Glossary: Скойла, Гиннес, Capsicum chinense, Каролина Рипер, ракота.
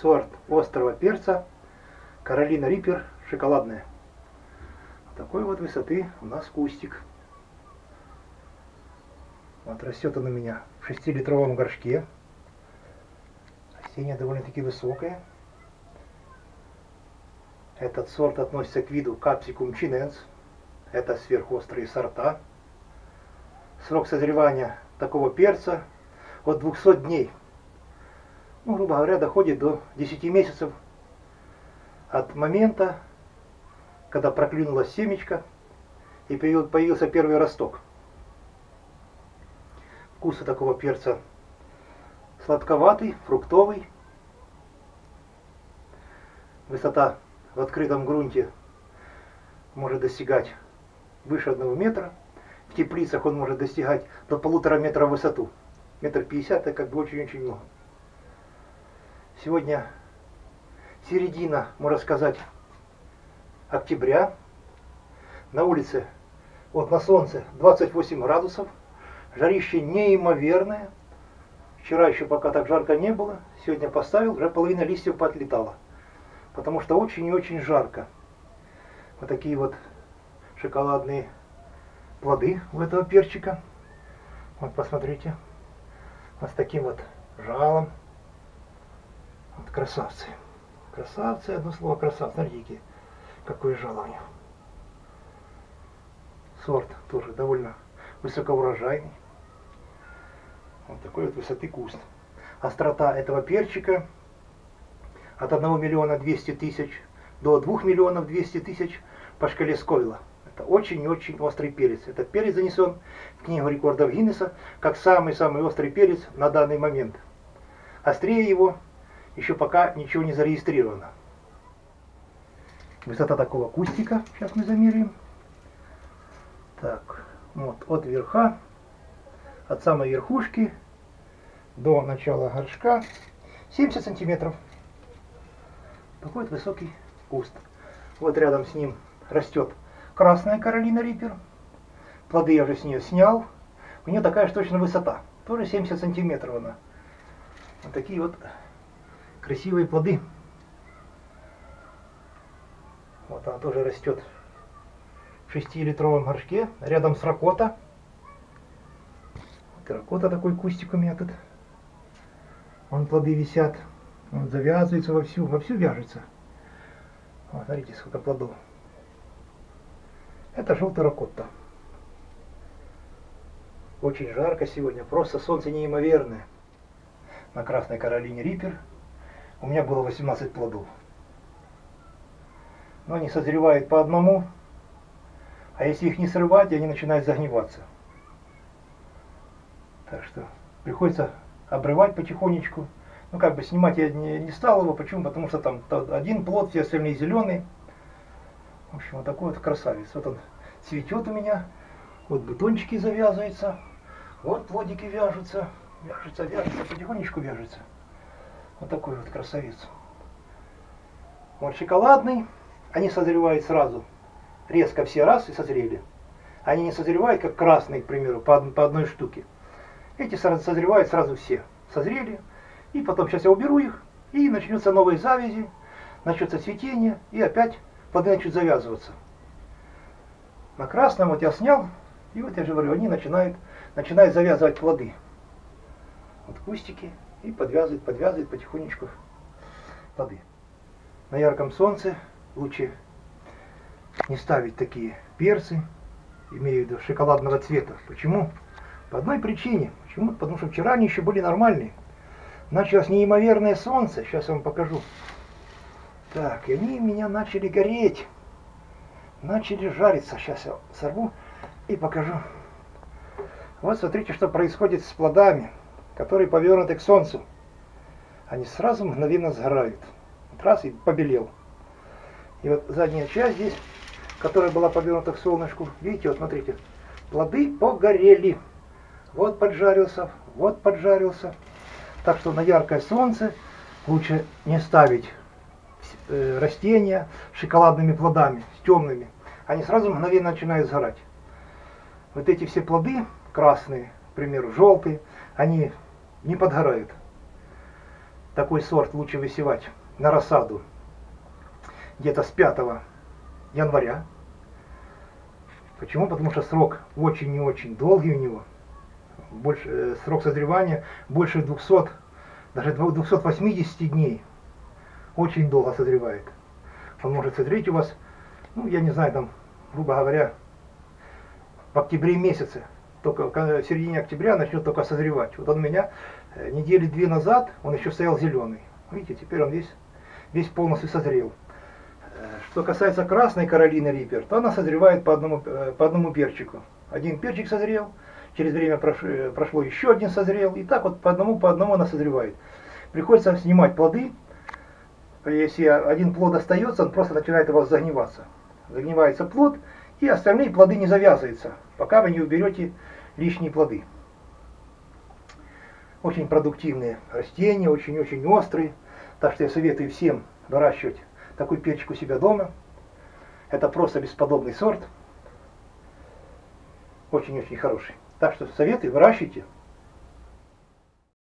сорт острого перца Каролина Рипер шоколадная. Такой вот высоты у нас кустик. Вот растет он у меня в 6-литровом горшке. Растение довольно-таки высокое. Этот сорт относится к виду Capsicum chinense. Это сверхострые сорта. Срок созревания такого перца от 200 дней. Ну, грубо говоря, доходит до 10 месяцев от момента, когда проклюнулась семечко и появился первый росток. Вкус у такого перца сладковатый, фруктовый. Высота в открытом грунте может достигать выше 1 метра. В теплицах он может достигать до 1,5 метра в высоту. 1,50 метра – это как бы очень-очень много. Сегодня середина, можно сказать, октября. На улице, вот на солнце, 28 градусов. Жарище неимоверное. Вчера еще пока так жарко не было. Сегодня поставил, уже половина листьев поотлетала. Потому что очень и очень жарко. Вот такие вот шоколадные плоды у этого перчика. Вот посмотрите. Вот с таким вот жалом. Вот красавцы. Красавцы, одно слово красавцы. Смотрите, какое жало у них. Сорт тоже довольно высокоурожайный. Вот такой вот высоты куст. Острота этого перчика от 1 200 000 до 2 200 000 по шкале Скойла. Это очень-очень острый перец. Этот перец занесен в Книгу рекордов Гиннеса как самый-самый острый перец на данный момент. Острее его еще пока ничего не зарегистрировано. Высота такого кустика, сейчас мы замерим. Так, вот от верха, от самой верхушки до начала горшка 70 сантиметров. Такой вот высокий куст. Вот рядом с ним растет красная Каролина Рипер. Плоды я уже с нее снял. У нее такая же точно высота. Тоже 70 сантиметров она. Вот такие вот красивые плоды. Вот она тоже растет в 6-литровом горшке. Рядом с ракота. Вот ракота такой кустик у меня тут. Вон плоды висят. Он завязывается вовсю вяжется. Вот, смотрите, сколько плодов. Это желтый ракота. Очень жарко сегодня, просто солнце неимоверное. На Красной Каролине Рипер у меня было 18 плодов. Но они созревают по одному, а если их не срывать, они начинают загниваться. Так что приходится обрывать потихонечку. Ну, как бы снимать я не стал его. Почему? Потому что там один плод, все остальные зеленые. В общем, вот такой вот красавец. Вот он цветет у меня. Вот бутончики завязываются. Вот плодики вяжутся. Вяжутся, потихонечку вяжутся. Вот такой вот красавец. Вот шоколадный. Они созревают сразу. Резко все раз и созрели. Они не созревают, как красный, к примеру, по одной штуке. Эти созревают сразу все. Созрели. И потом сейчас я уберу их, и начнутся новые завязи, начнется цветение, и опять плоды начнут завязываться. На красном вот я снял, и вот я же говорю, они начинают завязывать плоды. Вот кустики, и подвязывает потихонечку плоды. На ярком солнце лучше не ставить такие перцы, имею в виду шоколадного цвета. Почему? По одной причине. Почему? Потому что вчера они еще были нормальные. Началось неимоверное солнце, сейчас я вам покажу. Так, и они у меня начали гореть. Начали жариться. Сейчас я сорву и покажу. Вот смотрите, что происходит с плодами, которые повернуты к солнцу. Они сразу мгновенно сгорают. Раз и побелел. И вот задняя часть здесь, которая была повернута к солнышку, видите, вот смотрите, плоды погорели. Вот поджарился, вот поджарился. Так что на яркое солнце лучше не ставить растения с шоколадными плодами, с темными. Они сразу мгновенно начинают сгорать. Вот эти все плоды, красные, к примеру, желтые, они не подгорают. Такой сорт лучше высевать на рассаду где-то с 5 января. Почему? Потому что срок очень и очень долгий у него. Больше, срок созревания больше 200, даже 280 дней. Очень долго созревает. Он может созреть у вас, ну, я не знаю, там, грубо говоря, в октябре месяце. Только в середине октября начнет только созревать. Вот он у меня недели 2 назад, он еще стоял зеленый. Видите, теперь он весь полностью созрел. Что касается красной Каролины Рипер, то она созревает по одному перчику. Один перчик созрел, через время прошло еще один созрел, и так вот по одному она созревает. Приходится снимать плоды. Если один плод остается, он просто начинает у вас загниваться. Загнивается плод, и остальные плоды не завязываются, пока вы не уберете лишние плоды. Очень продуктивные растения, очень-очень острые. Так что я советую всем выращивать такой перчик у себя дома. Это просто бесподобный сорт. Очень-очень хороший. Так что советую, выращивайте.